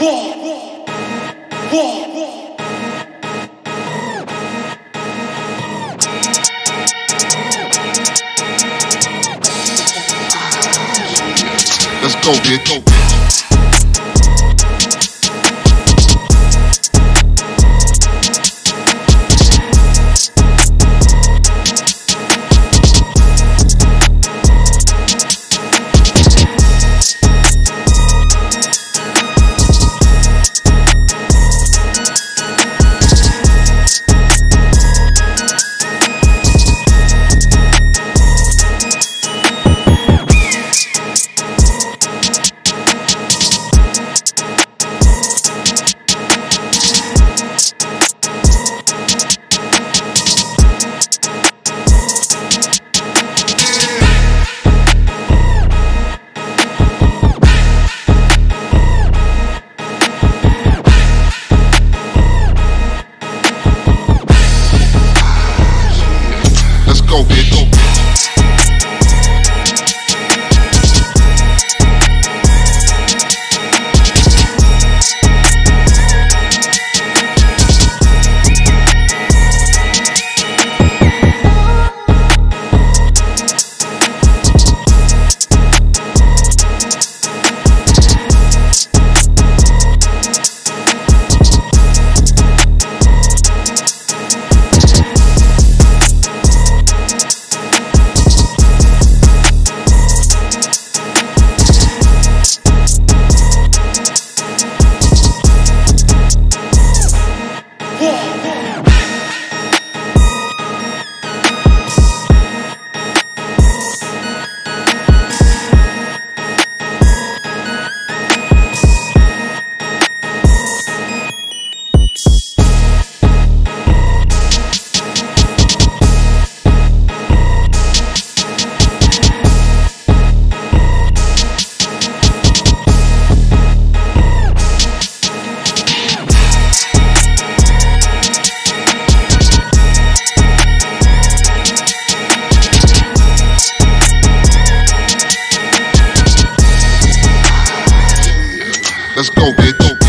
Let's go, bitch. Let's go, bitch.